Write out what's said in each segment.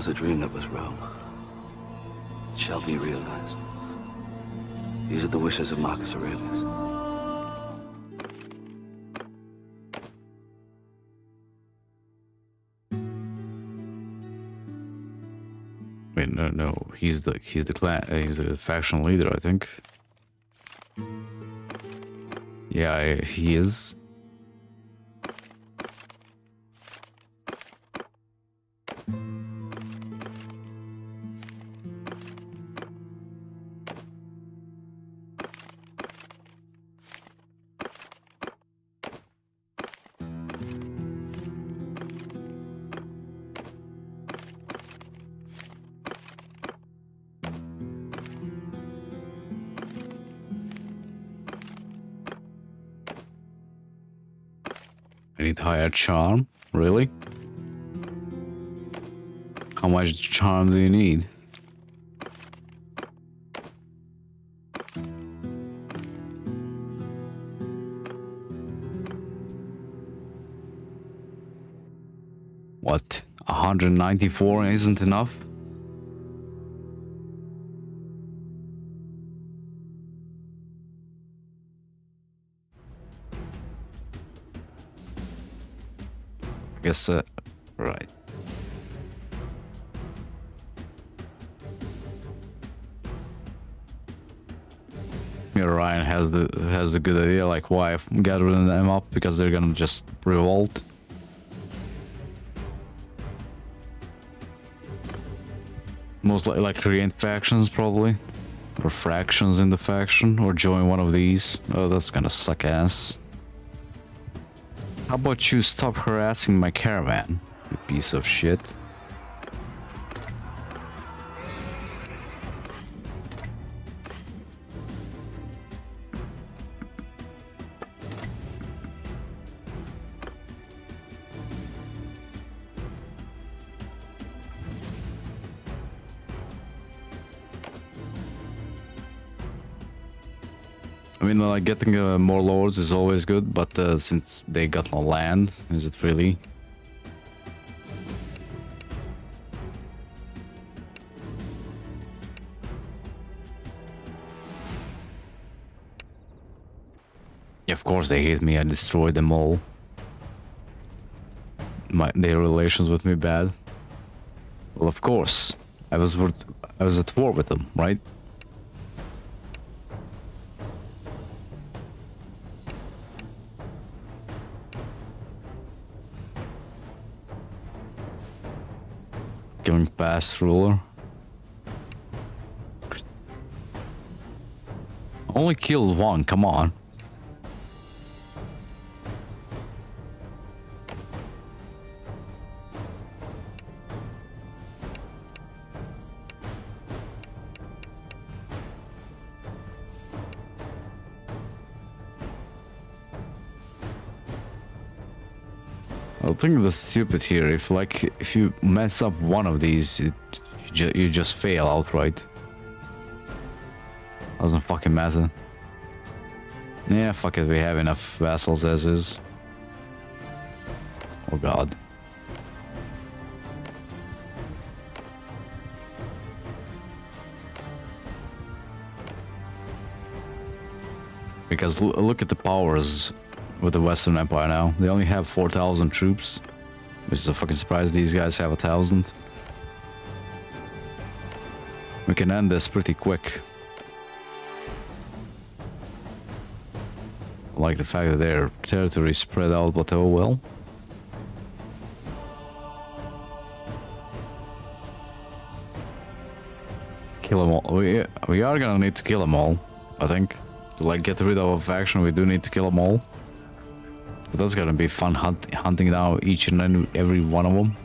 was a dream that was Rome. It shall be realized. These are the wishes of Marcus Aurelius. Wait, no, he's the faction leader, I think. Yeah, he is. Higher charm? Really? How much charm do you need? What? 194 isn't enough? Yes, right. Yeah, Ryan has a good idea, like why gathering them up, because they're gonna just revolt. Most likely, like create factions probably, or fractions in the faction, or join one of these. Oh, that's gonna suck ass. How about you stop harassing my caravan, you piece of shit? I mean, like, getting more lords is always good, but since they got no land, is it really? Yeah, of course they hate me, I destroyed them all. Their relations with me bad. Well, of course. I was at war with them, right? Past ruler. Only killed one, come on. I think that's stupid here. If you mess up one of these, you just fail outright. Doesn't fucking matter. Yeah, fuck it. We have enough vassals as is. Oh god. Because look at the powers with the Western Empire now. They only have 4,000 troops, which is a fucking surprise. These guys have 1,000. We can end this pretty quick. I like the fact that their territory is spread out, but oh well. Kill them all. We are gonna need to kill them all, I think. To like get rid of a faction, we do need to kill them all. But that's gonna be fun hunting down each and every one of them.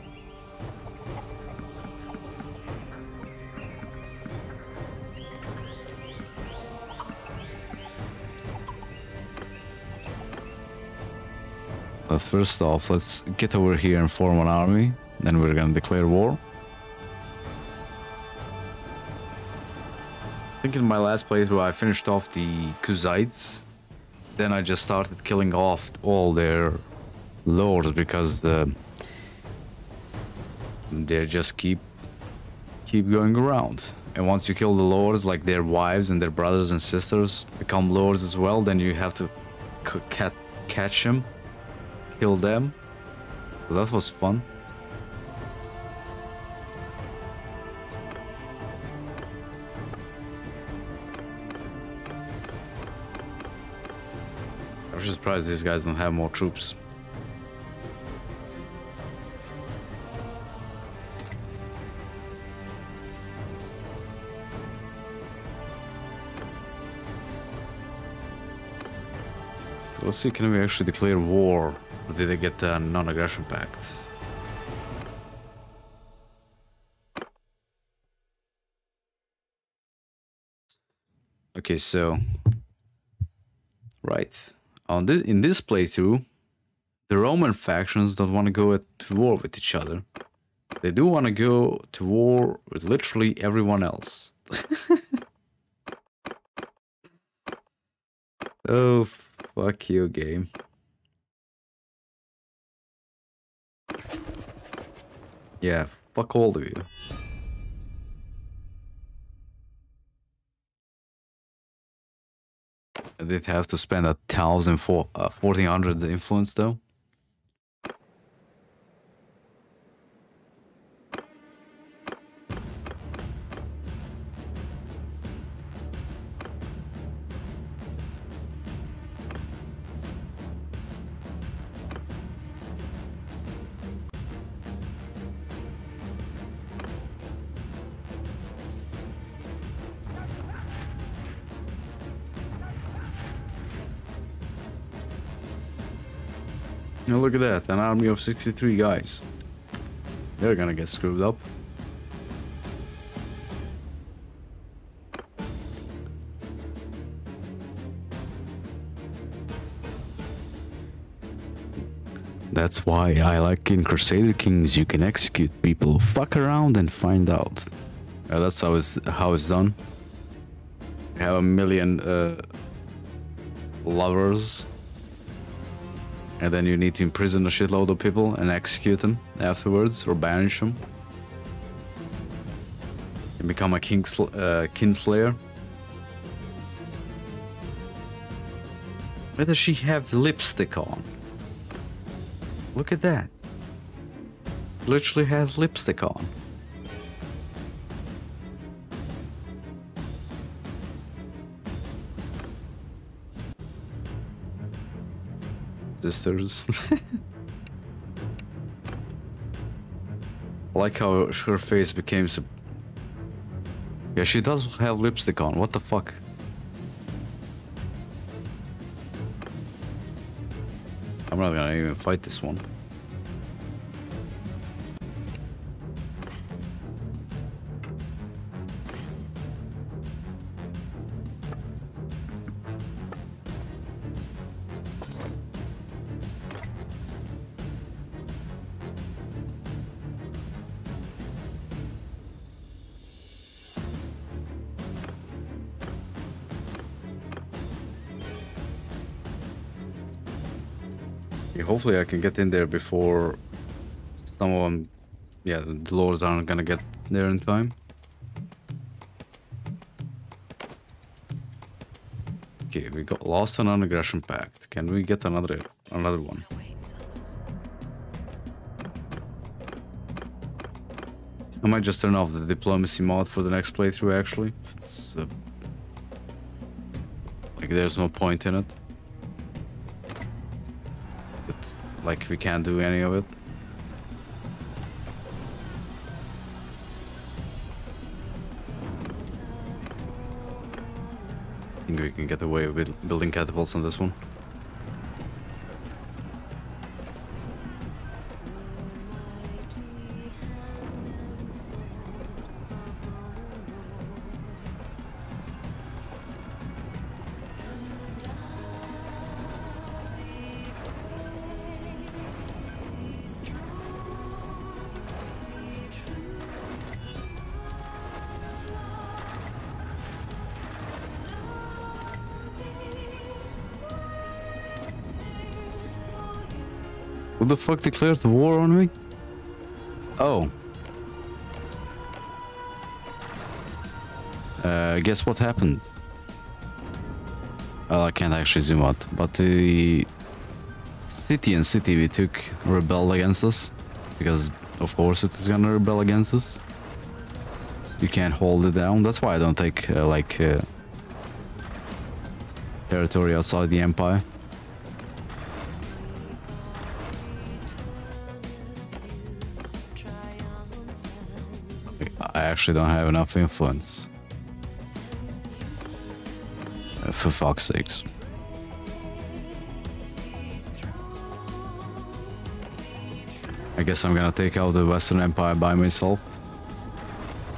But first off, let's get over here and form an army. Then we're gonna declare war. I think in my last playthrough I finished off the Khuzites. Then I just started killing off all their lords because they just keep keep going around. And once you kill the lords, like their wives and their brothers and sisters become lords as well, then you have to catch them, kill them. So that was fun. I'm just surprised these guys don't have more troops. Let's see, can we actually declare war? Or did they get a non-aggression pact? Okay, so... Right. In this playthrough, the Roman factions don't want to go to war with each other. They do want to go to war with literally everyone else. Oh, fuck you, game. Yeah, fuck all of you. I did have to spend 1,400 influence though. Now look at that, an army of 63 guys. They're gonna get screwed up. That's why I like in Crusader Kings, you can execute people, fuck around and find out. That's how it's done. You have a million lovers. And then you need to imprison a shitload of people and execute them afterwards, or banish them. And become a kinslayer. Why does she have lipstick on? Look at that. Literally has lipstick on. Sisters. Like how her face became so... Yeah, she does have lipstick on, what the fuck? I'm not gonna even fight this one. Hopefully I can get in there before some of them, yeah, the lords aren't gonna get there in time. Okay, we got lost on an aggression pact. Can we get another one? I might just turn off the diplomacy mod for the next playthrough actually, since like there's no point in it. Like, we can't do any of it. I think we can get away with building catapults on this one. Who the fuck declared war on me? Oh. Guess what happened? Well, I can't actually zoom out, but the Scythian city we took rebelled against us, because of course it is gonna rebel against us. You can't hold it down. That's why I don't take territory outside the empire. I actually don't have enough influence. For fuck's sakes. I guess I'm gonna take out the Western Empire by myself,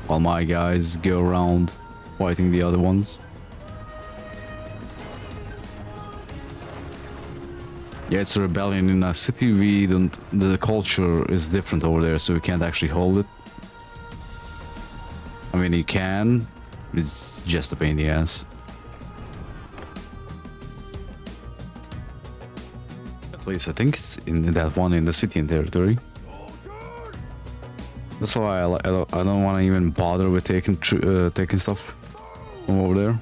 while my guys go around fighting the other ones. Yeah, it's a rebellion in a city. We don't... the culture is different over there, so we can't actually hold it. I mean, you can. It's just a pain in the ass. At least I think it's in that one in the Scythian territory. That's why I don't want to even bother with taking stuff from over there.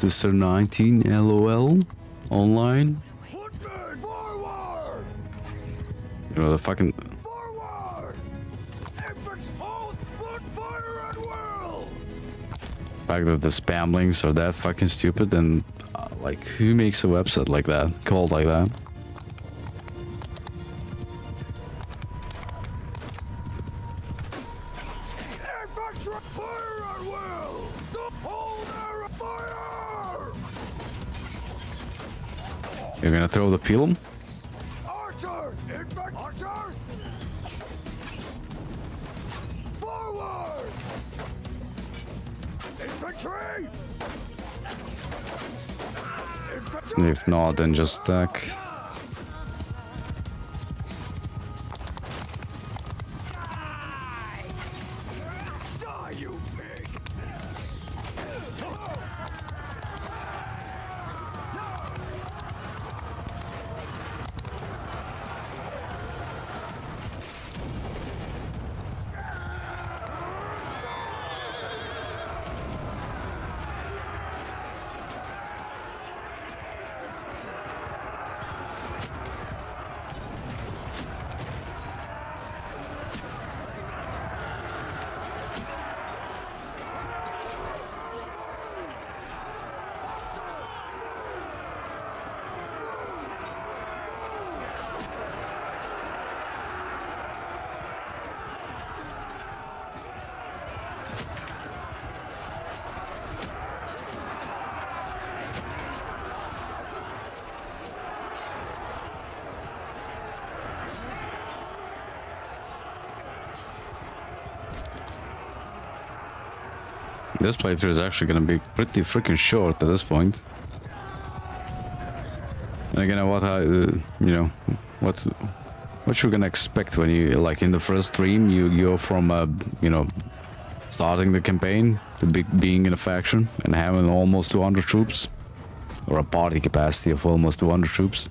Mr. 19 LOL online. Forward. You know the fucking forward. The fact that the spam links are that fucking stupid, and like, who makes a website like that, called like that? You're gonna throw the pilum? Archers! Archers! Forward! Infantry! Infantry! If not, then just stack. This playthrough is actually going to be pretty freaking short at this point. And again, what I, you know, what you're gonna expect when you, like, in the first stream, you go from, you know, starting the campaign to being in a faction and having almost 200 troops, or a party capacity of almost 200 troops.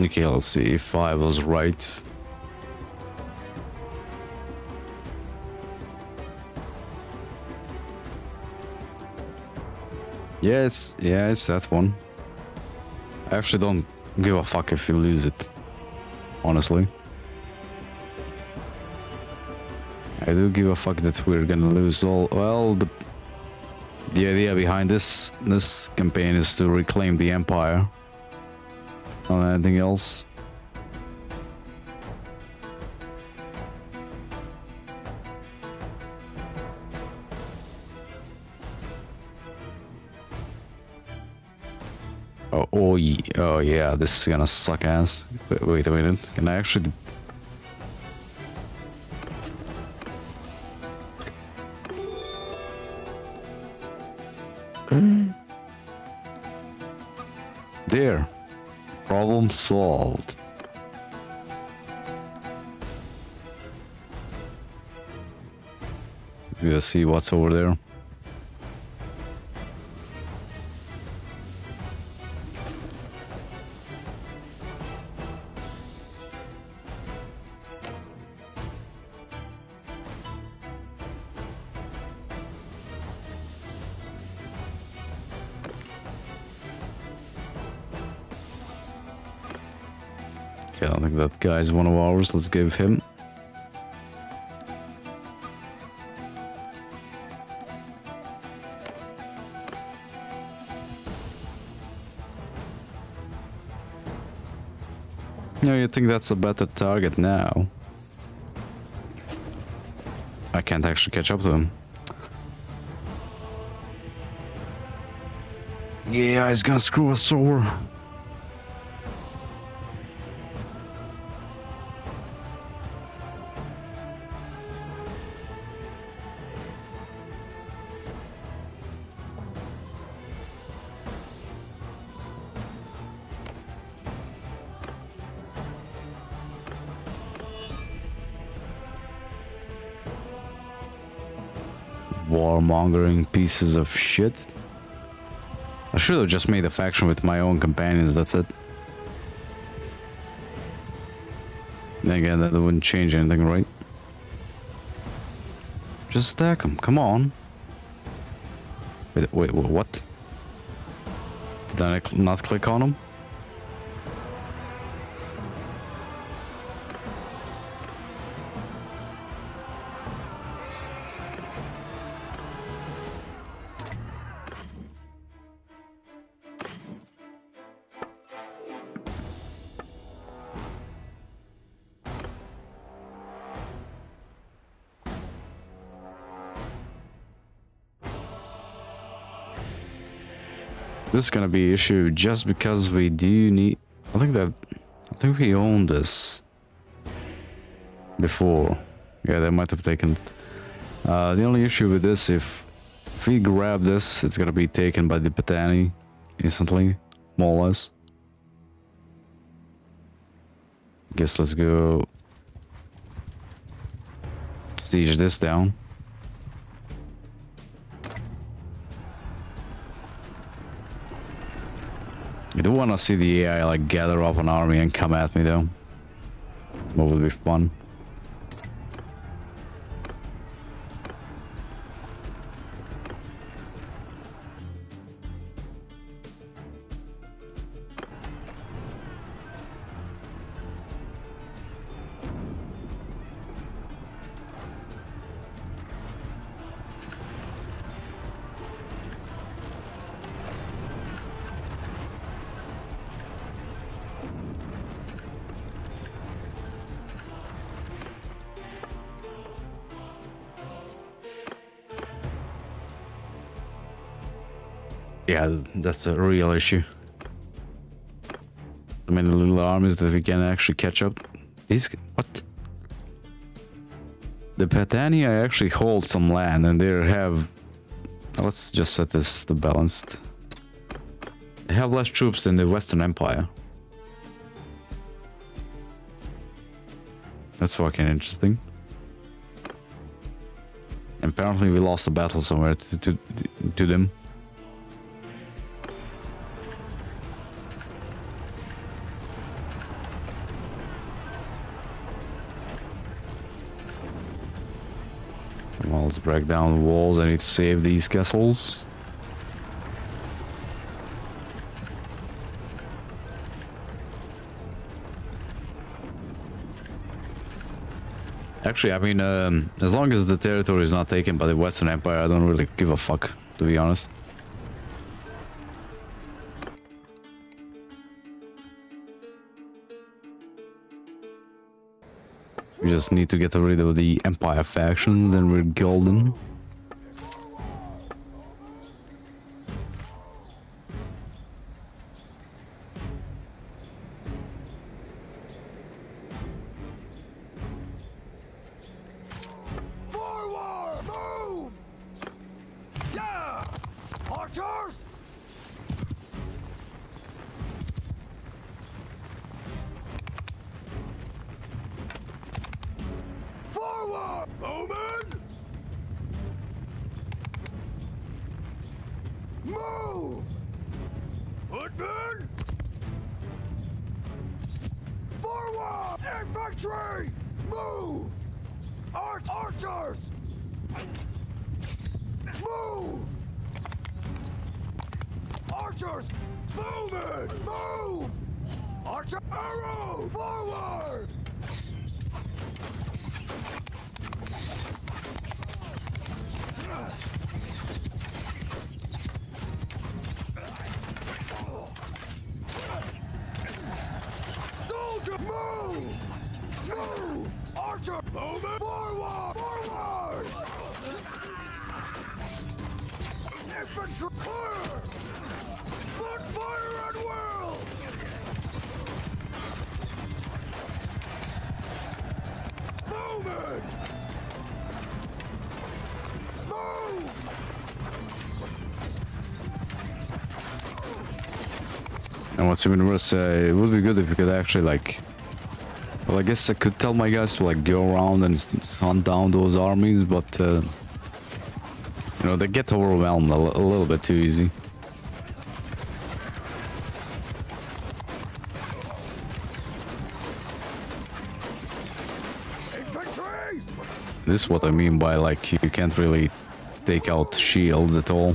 Okay, let's see if I was right. Yes, yeah, it's that one. I actually don't give a fuck if you lose it, honestly. I do give a fuck that we're gonna lose all. Well, the idea behind this campaign is to reclaim the empire. Not anything else. Oh yeah, this is gonna suck ass. Wait a minute, can I actually... There. Problem solved. Let's see what's over there. That guy's one of ours, let's give him. No, you think that's a better target now? I can't actually catch up to him. Yeah, he's gonna screw us over. Warmongering pieces of shit. I should have just made a faction with my own companions, that's it. And again, that wouldn't change anything, right? Just stack them, come on. Wait, what? Did I not click on them? This is gonna be an issue just because we do need... I think we owned this before. Yeah, they might have taken it. The only issue with this, if we grab this, it's gonna be taken by the Patani instantly, more or less. Guess let's go siege this down. I do want to see the AI like gather up an army and come at me though. That would be fun. Yeah, that's a real issue. I mean, the little armies that we can actually catch up. These... what? The Patania actually hold some land and they have... Let's just set this to balanced. They have less troops than the Western Empire. That's fucking interesting. And apparently we lost a battle somewhere to them. Let's break down walls. I need to save these castles. Actually, I mean, as long as the territory is not taken by the Western Empire, I don't really give a fuck, to be honest. We just need to get rid of the Empire factions, then we're golden. What's even worse, it would be good if you could actually, like, well, I guess I could tell my guys to, like, go around and hunt down those armies, but you know, they get overwhelmed a little bit too easy. Infantry! This is what I mean by, like, you can't really take out shields at all.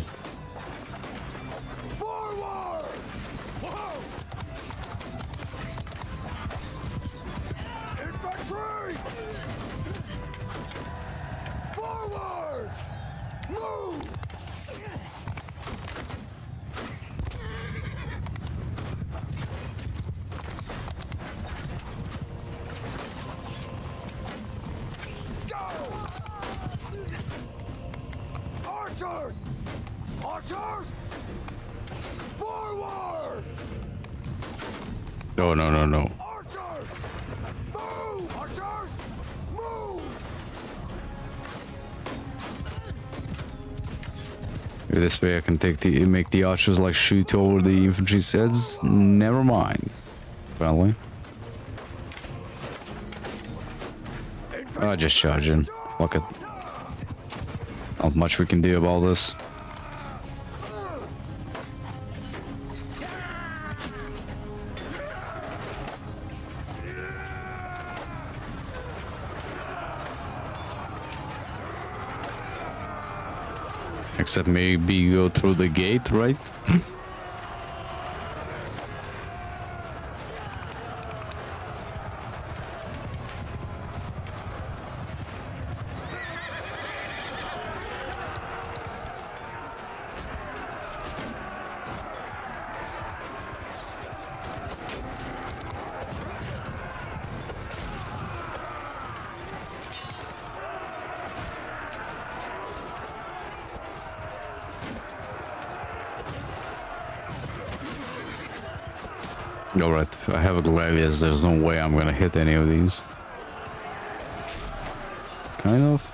This way I can take the make the archers like shoot over the infantry's heads. Never mind. Apparently. I just charge in. Fuck it. Not much we can do about this. Except maybe go through the gate, right? Aurelius, there's no way I'm gonna hit any of these. Kind of.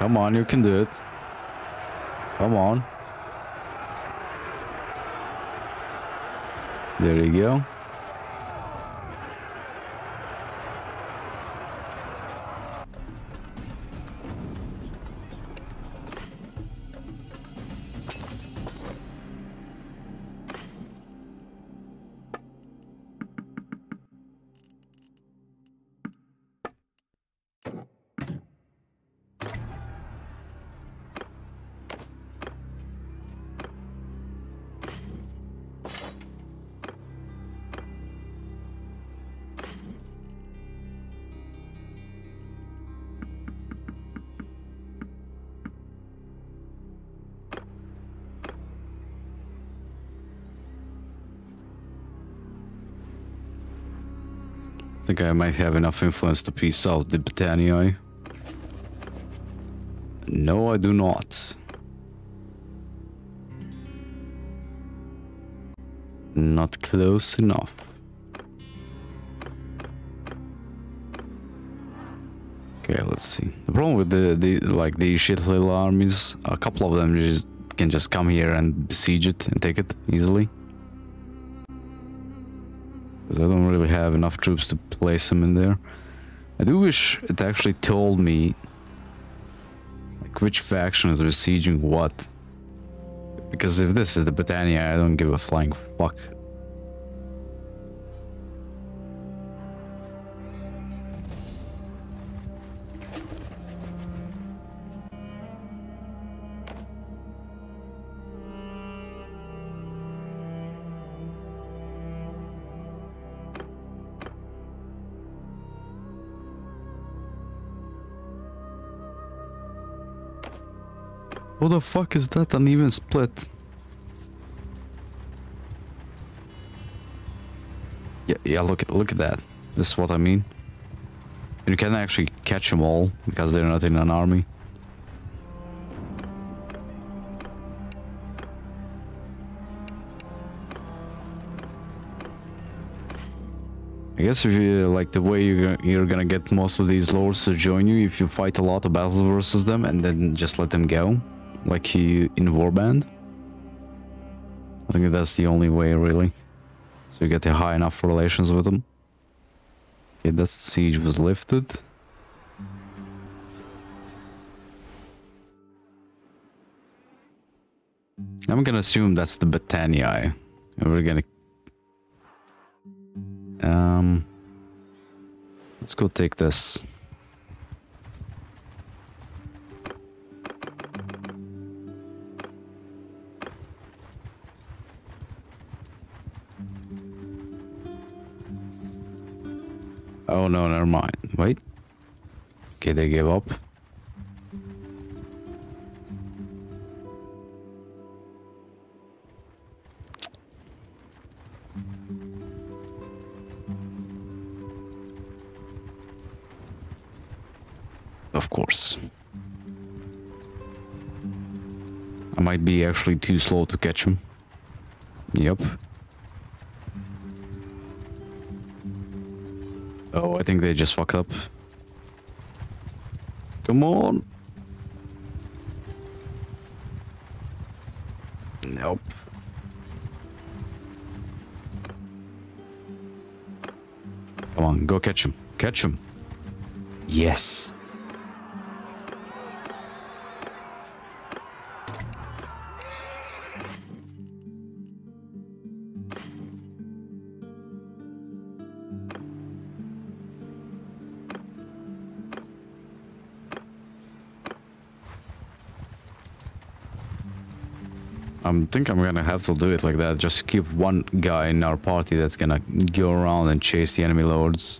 Come on, you can do it. Come on. There you go. I think I might have enough influence to piece out the Batanioi. No, I do not. Not close enough. Okay, let's see. The problem with the shit little armies, a couple of them can just come here and besiege it and take it easily. I don't really have enough troops to place them in there. I do wish it actually told me like which faction is besieging what. Because if this is the Batania, I don't give a flying fuck. What the fuck is that uneven split? Yeah, look at that. This is what I mean. You can't actually catch them all because they're not in an army. I guess if you like the way you're gonna get most of these lords to join you if you fight a lot of battles versus them and then just let them go. Like you in Warband. I think that's the only way, really. So you get the high enough relations with them. Okay, that siege was lifted. I'm gonna assume that's the Batanii. And we're gonna... let's go take this. Oh no, never mind. Wait. Okay, they gave up. Of course. I might be actually too slow to catch him. Yep. Oh, I think they just fucked up. Come on. Nope. Come on, go catch him. Catch him. Yes. I think I'm gonna have to do it like that. Just keep one guy in our party that's gonna go around and chase the enemy lords.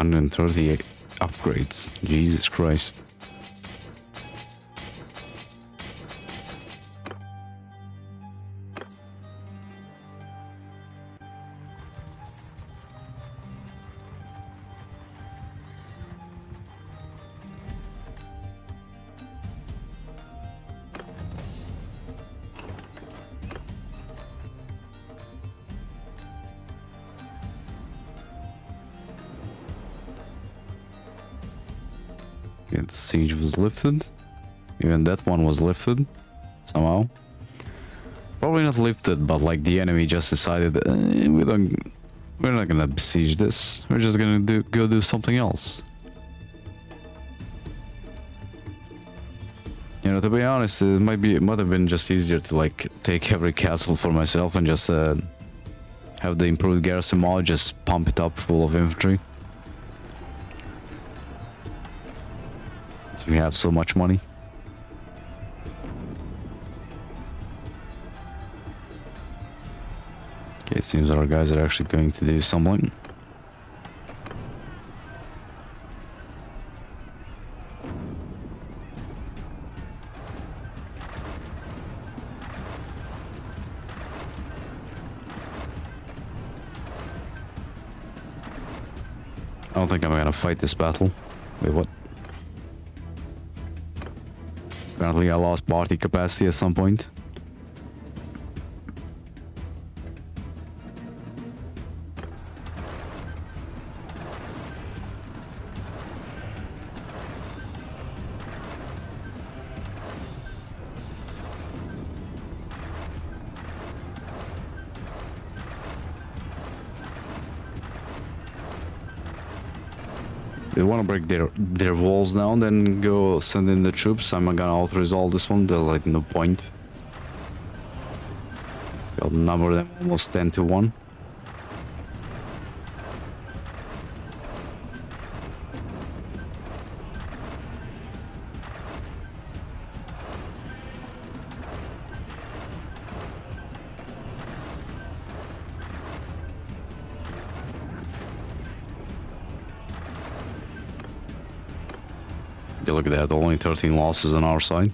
And 38 upgrades. Jesus Christ. Okay, the siege was lifted. Even that one was lifted somehow. Probably not lifted, but like the enemy just decided we're not gonna besiege this. We're just gonna go do something else. You know, to be honest, it might have been just easier to like take every castle for myself and just have the improved garrison model, just pump it up full of infantry. Since we have so much money. Okay, it seems our guys are actually going to do something. I don't think I'm gonna fight this battle. Wait, what? Apparently I lost party capacity at some point. They want to break their walls down, then go send in the troops. I'm gonna auto-resolve this one. There's like no point. I'll number them almost 10-1. Look at that, only 13 losses on our side.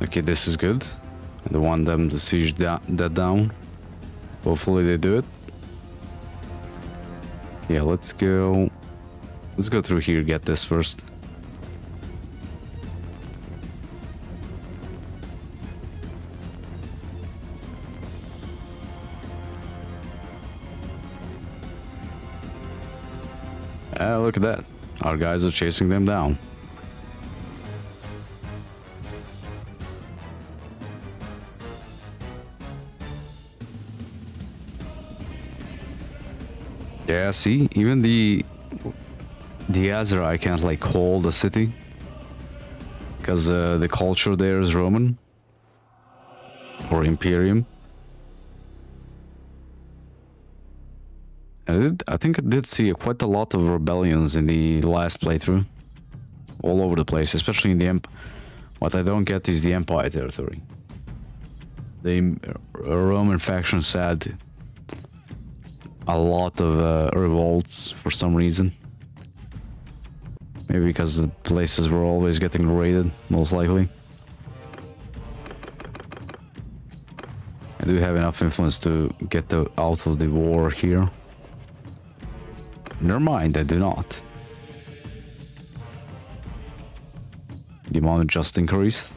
Okay, this is good. I don't want them to siege that down. Hopefully they do it. Yeah, let's go. Let's go through here, get this first. Ah, look at that. Our guys are chasing them down. Yeah, see, even the Azra, I can't like hold the city because the culture there is Roman or Imperium. And I think I did see quite a lot of rebellions in the last playthrough, all over the place, especially in the Empire. What I don't get is the Empire territory. The Roman faction said a lot of revolts for some reason. Maybe because the places were always getting raided, most likely. I do have enough influence to get out of the war here. Never mind, I do not. The amount just increased.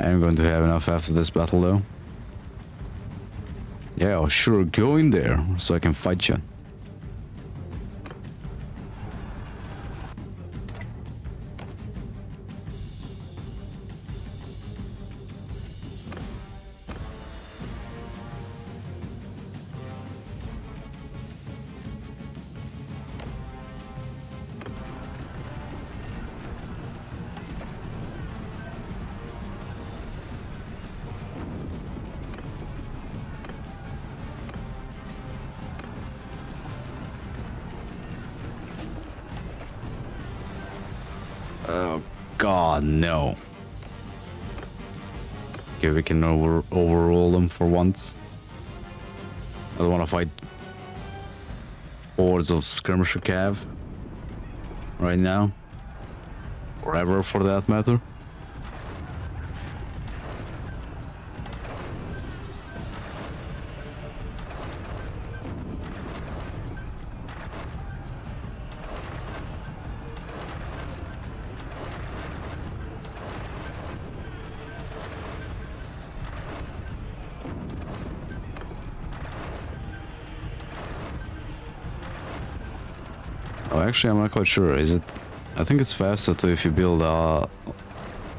I'm going to have enough after this battle, though. Yeah, I'll sure go in there so I can fight you. Oh, God, no. Okay, we can overrule them for once. I don't want to fight hordes of skirmisher cav right now, or ever for that matter. Actually, I'm not quite sure. Is it? I think it's faster to if you build up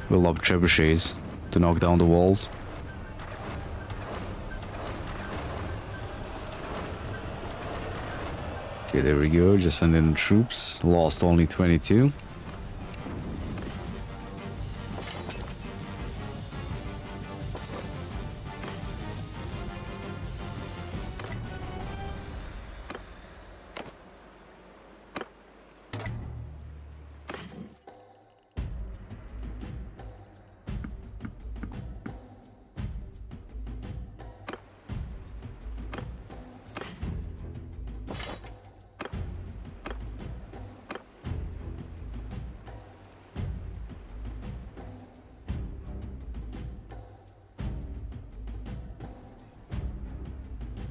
trebuchets to knock down the walls. Okay, there we go. Just send in the troops. Lost only 22.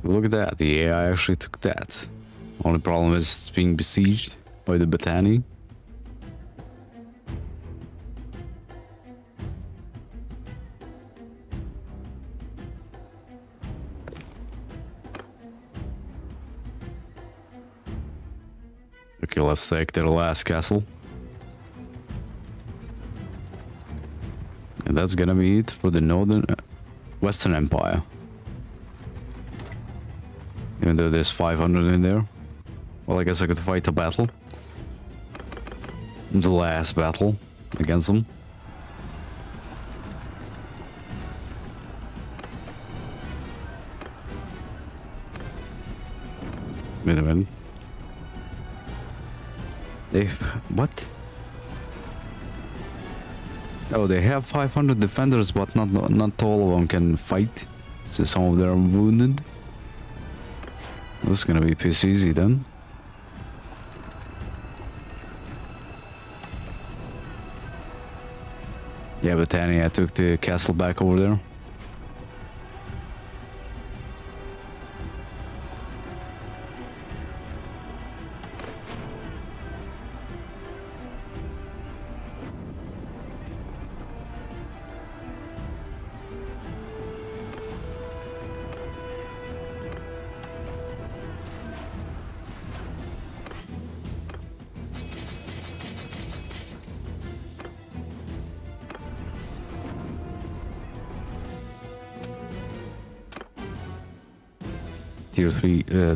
Look at that, the AI actually took that. Only problem is it's being besieged by the Britanni. Okay, let's take their last castle. And that's gonna be it for the Northern Western Empire. Even though there's 500 in there. Well, I guess I could fight a battle. The last battle against them. Wait a minute. They... what? Oh, they have 500 defenders, but not all of them can fight. So some of them are wounded. This is gonna be piss easy then. Yeah, Batania, I took the castle back over there.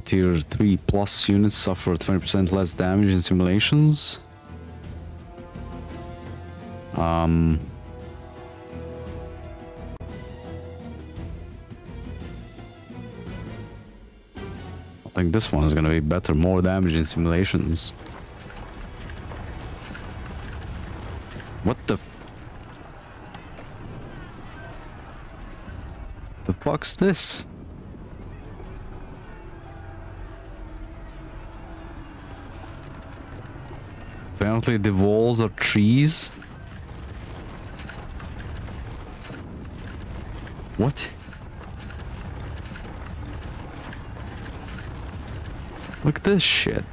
Tier 3 plus units suffer 20% less damage in simulations. I think this one is gonna be better, more damage in simulations. What the fuck's this? Apparently the walls are trees. What? Look at this shit.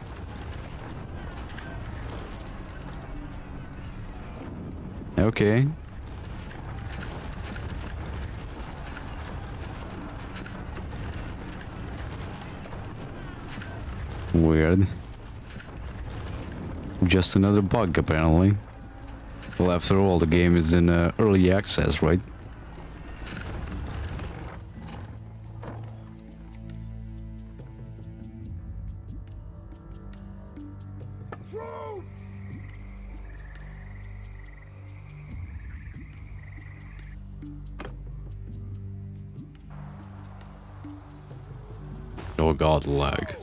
Okay. Weird. Just another bug, apparently. Well, after all, the game is in early access, right? Oh god, lag.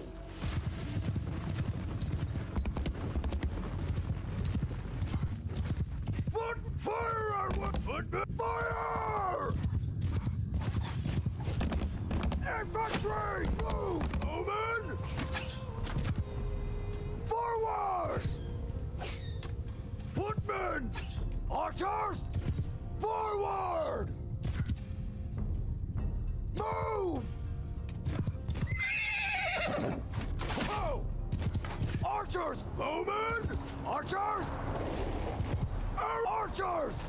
Infantry! Move! Omen! Forward! Footmen! Archers! Forward! Move! Oh! Archers! Bowmen! Archers! Archers!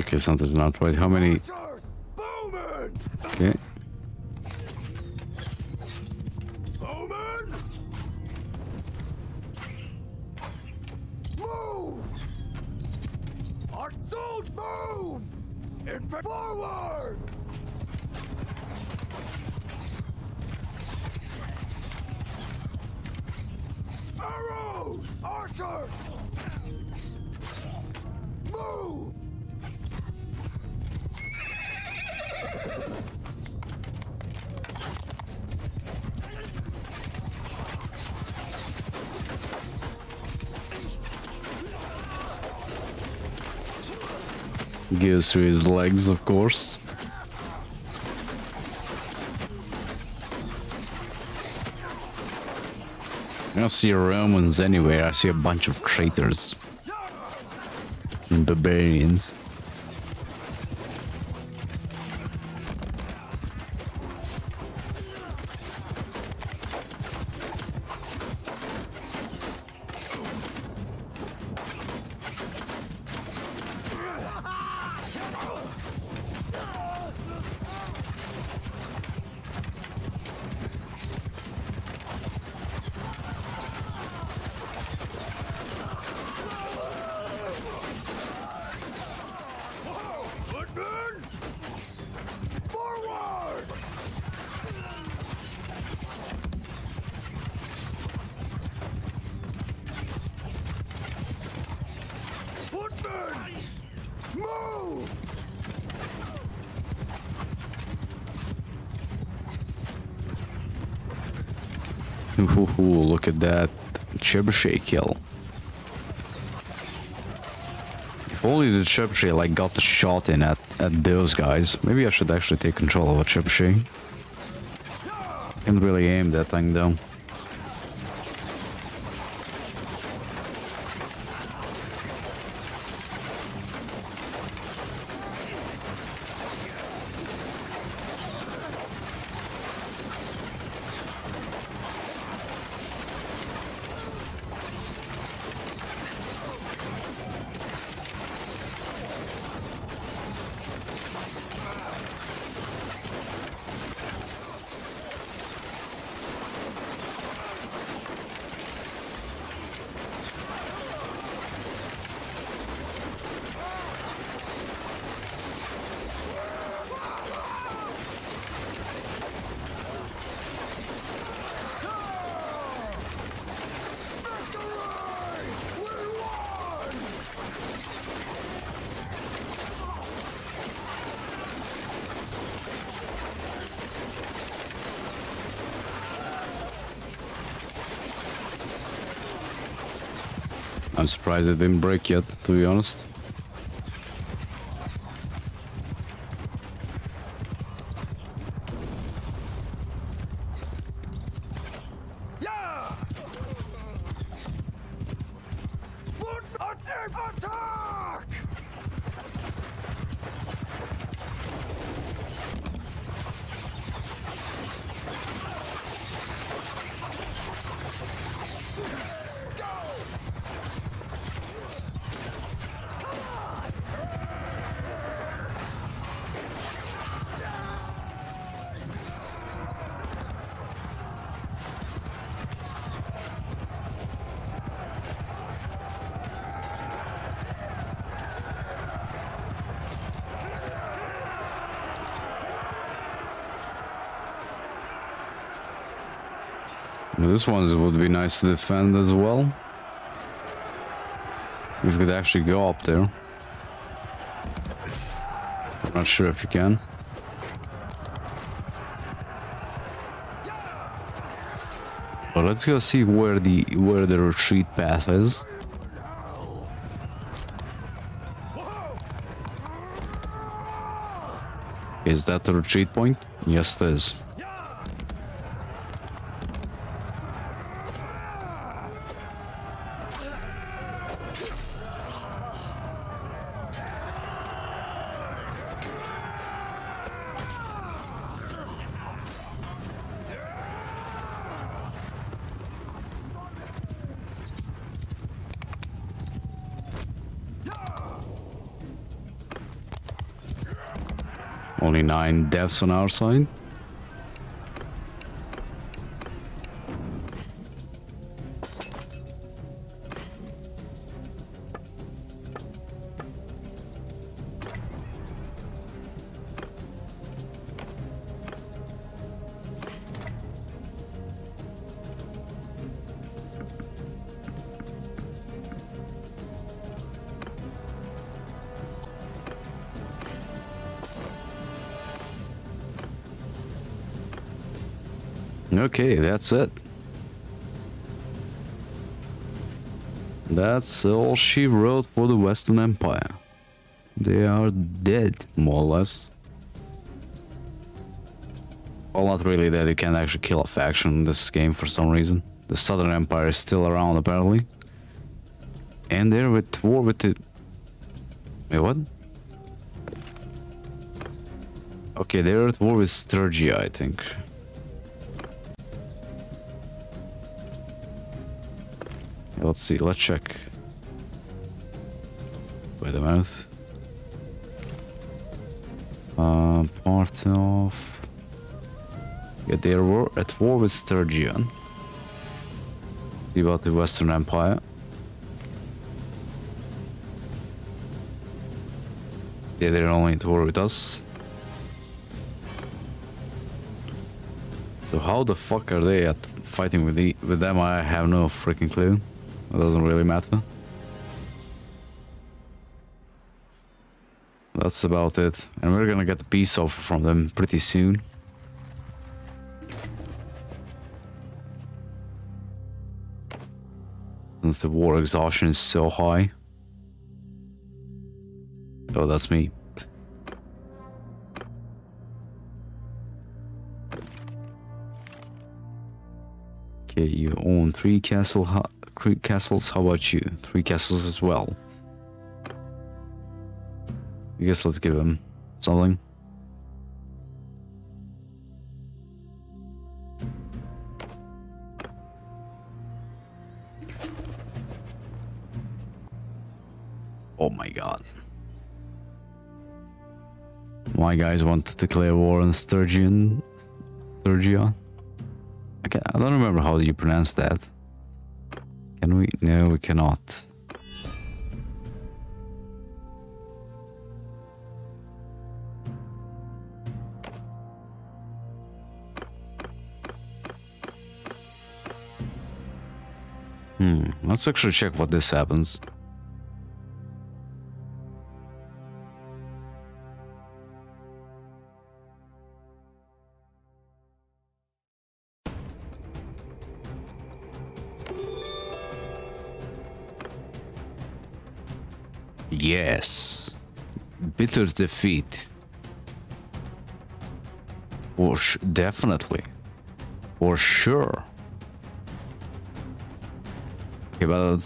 Okay, something's not right. How many? Archers! Bowmen! Okay. Bowmen! Move! Archers, move! Forward! Arrows! Archers! Move! Goes through his legs, of course. I don't see Romans anywhere, I see a bunch of traitors and barbarians. Look at that trebuchet kill. If only the trebuchet like got a shot in at those guys. Maybe I should actually take control of a trebuchet. Can't really aim that thing down. I'm surprised it didn't break yet, to be honest. This one would be nice to defend as well. If we could actually go up there. I'm not sure if you can. But let's go see where the retreat path is. Is that the retreat point? Yes, it is. Only 9 deaths on our side. Okay, that's it. That's all she wrote for the Western Empire. They are dead, more or less. Well, not really dead. You can't actually kill a faction in this game for some reason. The Southern Empire is still around, apparently. And they're at war with the... Wait, what? Okay, they're at war with Sturgia, I think. Let's see, let's check. Wait a minute. Part of... Yeah, they were at war with Sturgia. See about the Western Empire. Yeah, they're only at war with us. So how the fuck are they at fighting with them? I have no freaking clue. It doesn't really matter. That's about it. And we're gonna get the peace offer from them pretty soon. Since the war exhaustion is so high. Oh, that's me. Okay, you own 3 castles, how about you? 3 castles as well. I guess let's give him something. Oh my god. My guys want to declare war on Sturgia. Okay, I don't remember how you pronounce that. Can we? No, we cannot. Let's actually check what this happens. Yes, bitter defeat. Definitely, for sure. Okay,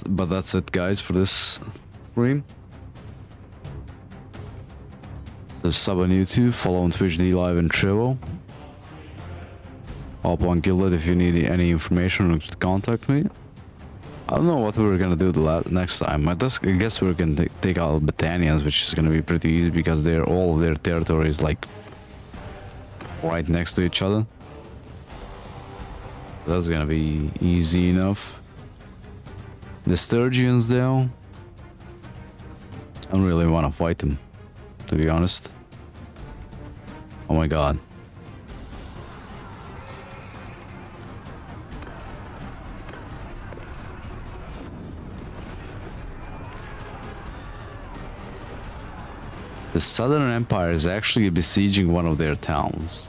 but that's it, guys, for this stream. So sub on YouTube, follow on Twitch, DLive, and Trevo. Hop on Guilded if you need any information. Contact me. I don't know what we're gonna do the next time. I guess we're gonna take out Batanians, which is gonna be pretty easy because they're all of their territories like right next to each other. That's gonna be easy enough. The Sturgians, though, I don't really want to fight them, to be honest. Oh my god. The Southern Empire is actually besieging one of their towns.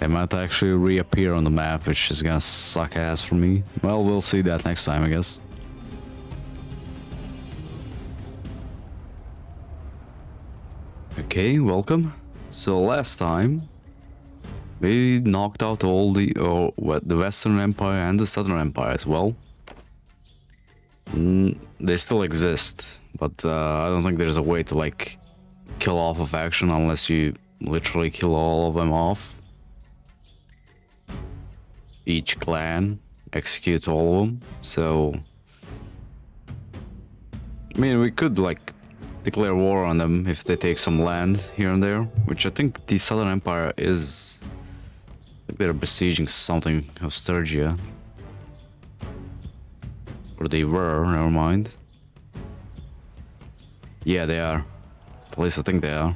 They might actually reappear on the map, which is gonna suck ass for me. Well, we'll see that next time, I guess. Okay, welcome. So last time, we knocked out all the Western Empire and the Southern Empire as well. They still exist, but I don't think there's a way to like kill off a faction unless you literally kill all of them off. Each clan executes all of them, so I mean we could like declare war on them if they take some land here and there, which I think the Southern Empire is... they're besieging something of Sturgia. Or they were, never mind. Yeah, they are. At least I think they are.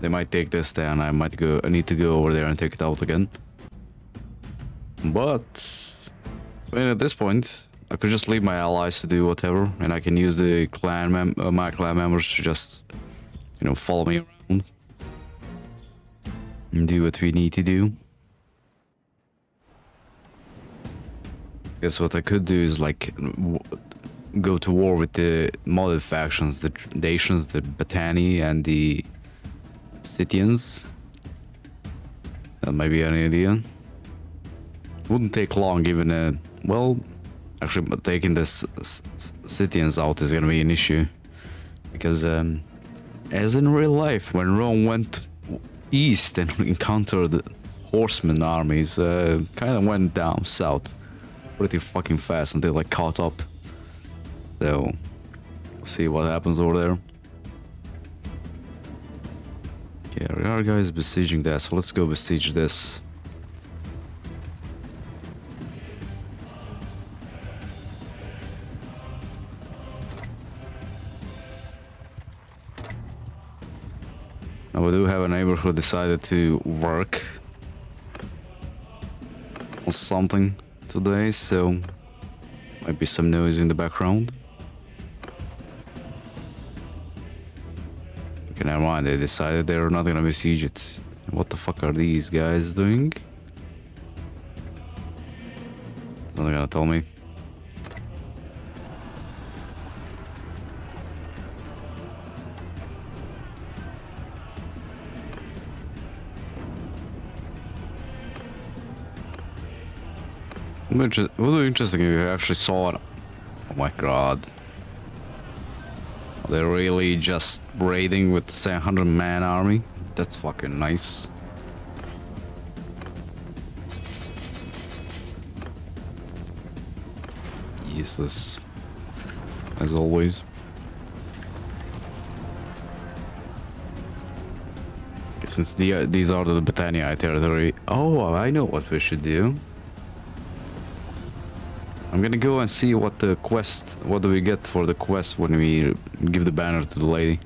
They might take this then, I might go, I need to go over there and take it out again. But... I mean, at this point, I could just leave my allies to do whatever, and I can use the clan my clan members to just, you know, follow me around. And do what we need to do. Guess what I could do is, like, go to war with the modded factions, the Dacians, the Batani, and the Scythians. That might be an idea. Wouldn't take long, given a... well, actually, but taking the Scythians out is gonna be an issue. Because, as in real life, when Rome went east and encountered horsemen armies, kinda went down south pretty fucking fast until I caught up. So, see what happens over there. Okay, our guy is besieging that, so let's go besiege this. Now we do have a neighbor who decided to work on something today, so might be some noise in the background. Okay, never mind, they decided they're not gonna besiege it. What the fuck are these guys doing? They're not gonna tell me. It would be interesting if you actually saw it. Oh my god. They're really just raiding with, say, 100-man army? That's fucking nice. Useless. As always. Okay, since these are the Batania territory... oh, I know what we should do. I'm gonna go and see what the quest, what do we get for the quest when we give the banner to the lady.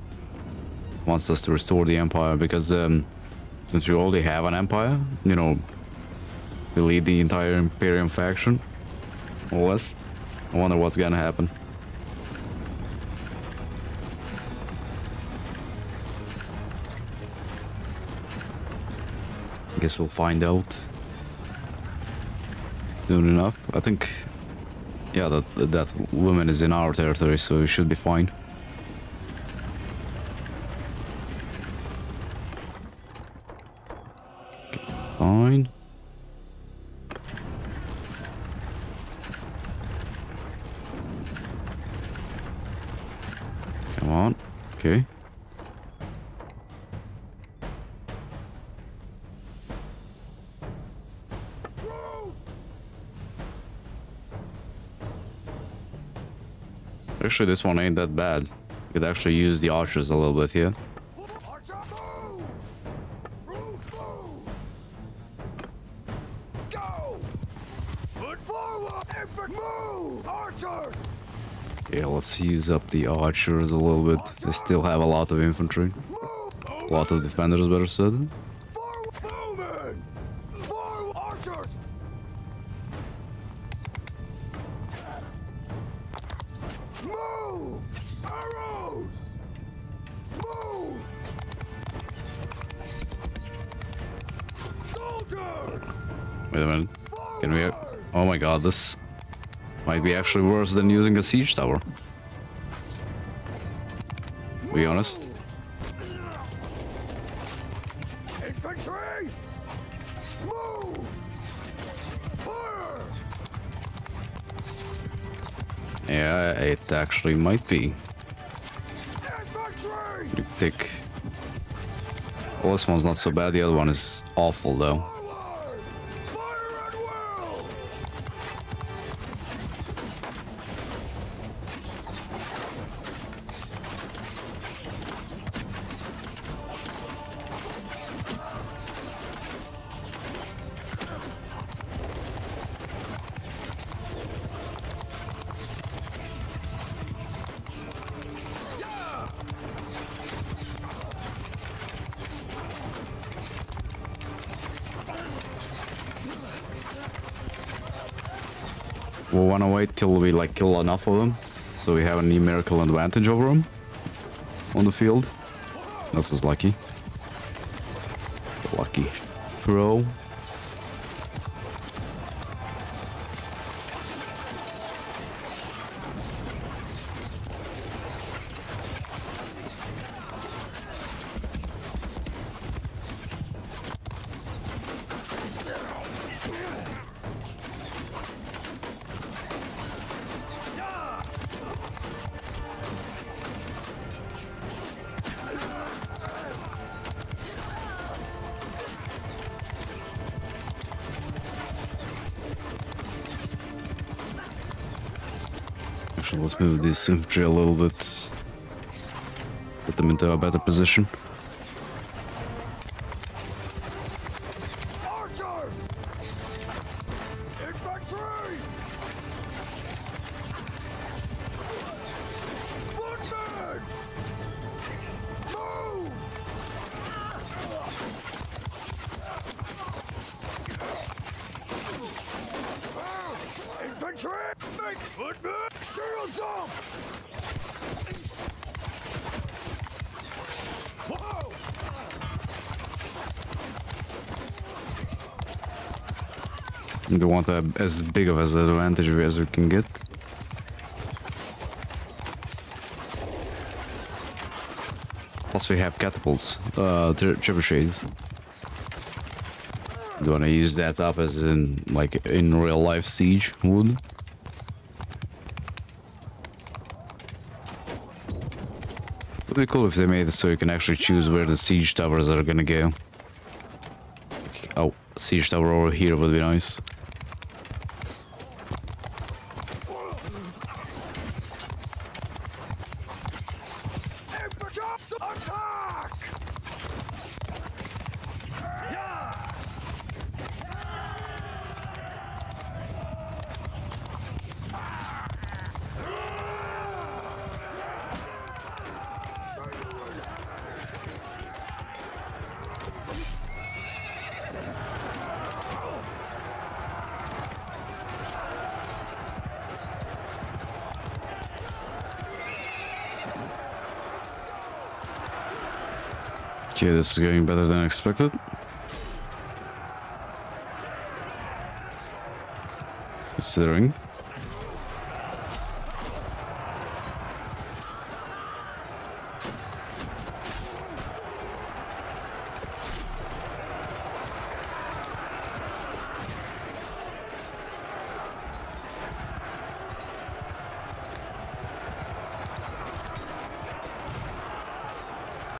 Wants us to restore the empire, because since we already have an empire, you know, we lead the entire Imperium faction, more or less. I wonder what's gonna happen. I guess we'll find out soon enough. I think... yeah, that woman is in our territory, so we should be fine. Okay, fine. Come on. Okay. Actually, this one ain't that bad. You could actually use the archers a little bit here. Yeah, let's use up the archers a little bit. They still have a lot of infantry. A lot of defenders, better said. This might be actually worse than using a siege tower, to be honest. Infantry! Move! Fire! Yeah, it actually might be. You take... well, this one's not so bad, the other one is awful though. We want to wait till we like kill enough of them, so we have a numerical advantage over them on the field. That's just lucky. Lucky throw. Let's move this infantry a little bit, put them into a better position. We want as big of an advantage as we can get. Plus we have catapults, trebuchets. Do you want to use that up as in like in real life siege would? Would be cool if they made it so you can actually choose where the siege towers are gonna go. Oh, siege tower over here would be nice. Okay, this is going better than expected. Considering.